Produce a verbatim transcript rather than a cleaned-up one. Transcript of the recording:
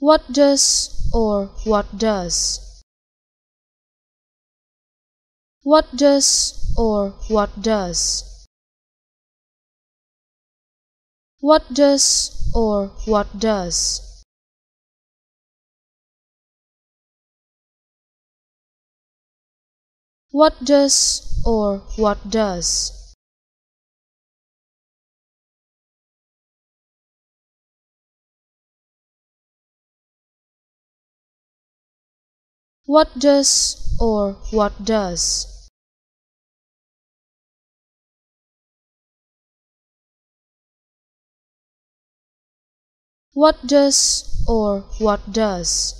What does or what does? What does or what does? What does or what does? What does or what does? What does or what does? What does or what does?